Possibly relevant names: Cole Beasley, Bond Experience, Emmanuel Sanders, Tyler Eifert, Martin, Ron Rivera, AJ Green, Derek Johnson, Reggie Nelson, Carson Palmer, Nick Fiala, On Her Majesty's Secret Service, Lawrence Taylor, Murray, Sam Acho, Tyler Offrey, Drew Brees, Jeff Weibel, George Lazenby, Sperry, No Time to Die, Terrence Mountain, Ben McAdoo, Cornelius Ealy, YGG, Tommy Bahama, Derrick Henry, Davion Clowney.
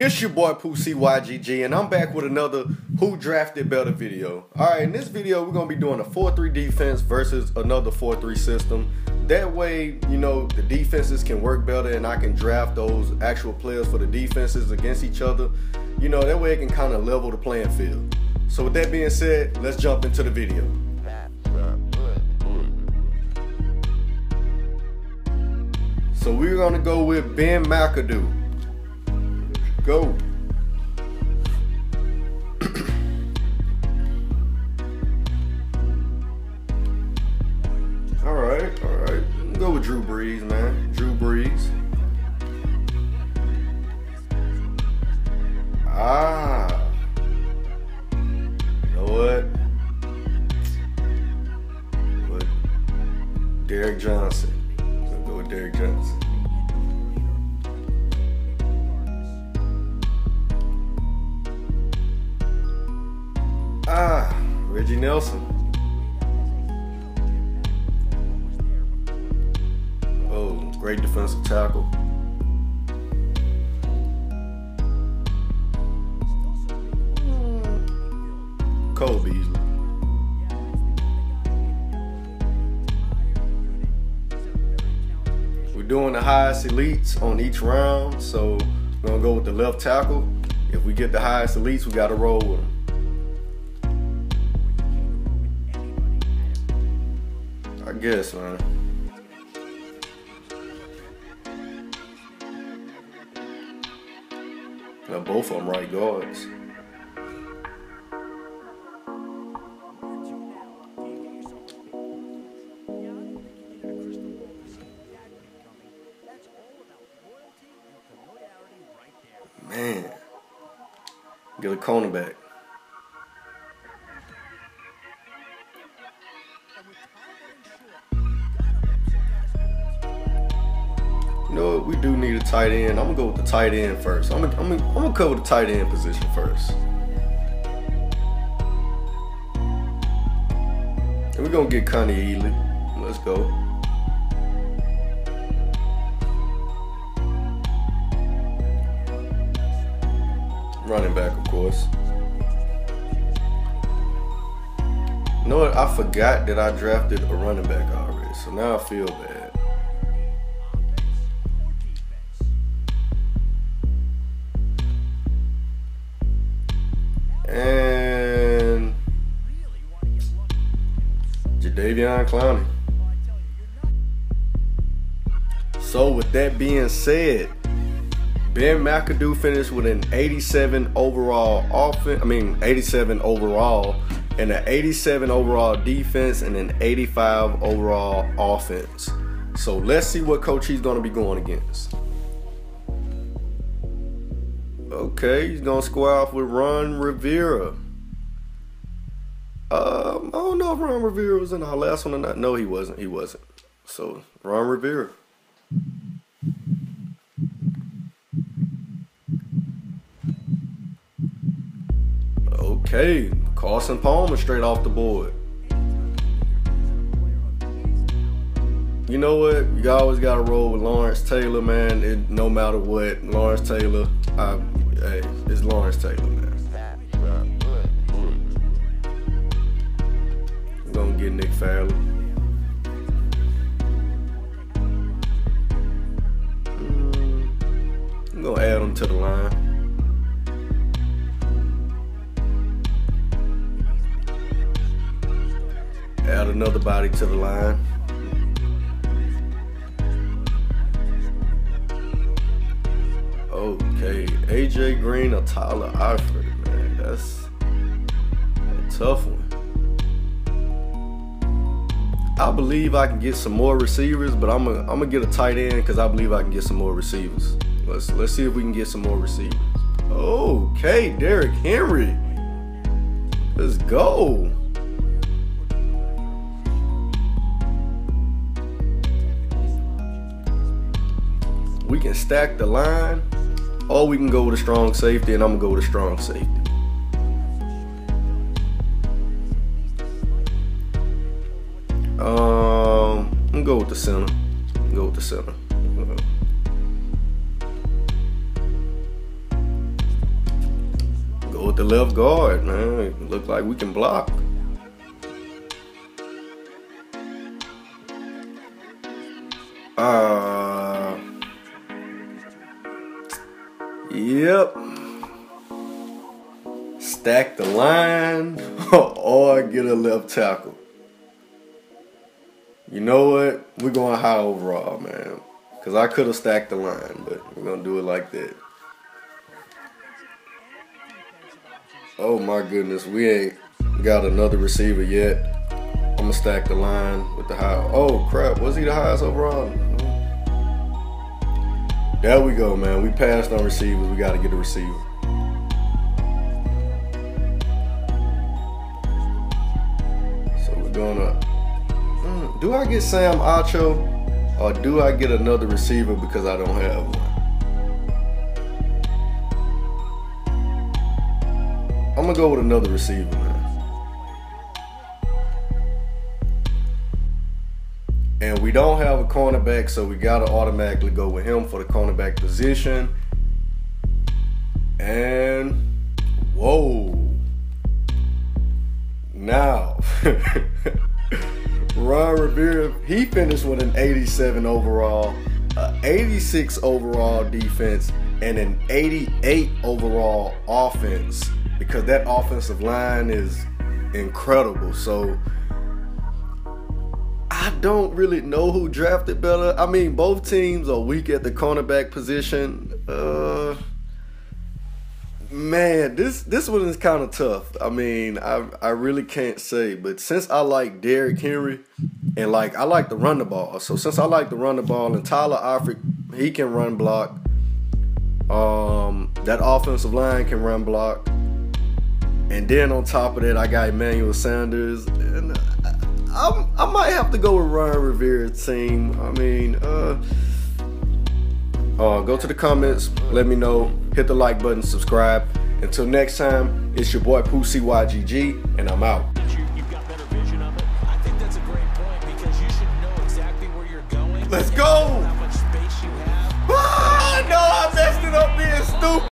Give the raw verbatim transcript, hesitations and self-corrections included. It's your boy Pooh C Y G G, and I'm back with another Who Drafted Better video. Alright, in this video, we're going to be doing a four three defense versus another four three system. That way, you know, the defenses can work better and I can draft those actual players for the defenses against each other. You know, that way it can kind of level the playing field. So with that being said, let's jump into the video. So we're going to go with Ben McAdoo. Go. all right, all right. Go with Drew Brees, man. Drew Brees. Ah. You know what? What? Derek Johnson. Let's go with Derek Johnson. Ah, Reggie Nelson. Oh, great defensive tackle. Cole Beasley. We're doing the highest elites on each round, so we're gonna go with the left tackle. If we get the highest elites, we gotta roll with them. Yes, man. Now both of them right guards. Man, get a cornerback. You know what, we do need a tight end. I'm gonna go with the tight end first. I'm gonna, I'm gonna, I'm gonna cover the tight end position first. And we're gonna get Cornelius Ealy. Let's go. Running back, of course. You know what, I forgot that I drafted a running back already, so now I feel bad. And Davion Clowney. So with that being said, Ben McAdoo finished with an eighty-seven overall offense. I mean, eighty-seven overall, and an eighty-seven overall defense, and an eighty-five overall offense. So let's see what coach he's going to be going against. Okay, he's gonna square off with Ron Rivera. Um, I don't know if Ron Rivera was in our last one or not. No, he wasn't. He wasn't. So Ron Rivera. Okay, Carson Palmer straight off the board. You know what? You always gotta roll with Lawrence Taylor, man. It, no matter what, Lawrence Taylor. I, hey, it's Lawrence Taylor, man. I'm gonna get Nick Fiala. I'm gonna add him to the line. Add another body to the line. Okay, A J Green or Tyler Eifert, man, that's a tough one. I believe I can get some more receivers, but I'm gonna I'm gonna get a tight end because I believe I can get some more receivers. Let's let's see if we can get some more receivers. Okay, Derrick Henry, let's go. We can stack the line. Or we can go with a strong safety, and I'm going to go with a strong safety. Um, I'm going to go with the center. I'm going to go with the center. with the left guard, man. It looked like we can block. Uh, yep. Stack the line or get a left tackle. You know what? We're going high overall, man. Because I could have stacked the line, but we're going to do it like that. Oh, my goodness. We ain't got another receiver yet. I'm going to stack the line with the high. Oh, crap. Was he the highest overall? There we go, man. We passed on receivers. We got to get a receiver. So we're going to. Do I get Sam Acho or do I get another receiver because I don't have one? I'm gonna go with another receiver, man. And we don't have a cornerback, so we gotta automatically go with him for the cornerback position. And whoa. Now Ron Rivera, he finished with an eighty-seven overall, an eighty-six overall defense, and an eighty-eight overall offense, because that offensive line is incredible. So I don't really know who drafted better. I mean, both teams are weak at the cornerback position. Uh, man, this this one is kind of tough. I mean, I I really can't say, but since I like Derrick Henry and like I like to run the ball, so since I like to run the ball and Tyler Offrey, he can run block. Um, that offensive line can run block, and then on top of that, I got Emmanuel Sanders, and I I might have to go with Ron Rivera's team. I mean, uh. Uh, go to the comments, let me know, hit the like button, subscribe. Until next time, it's your boy Pooh C Y G G, and I'm out.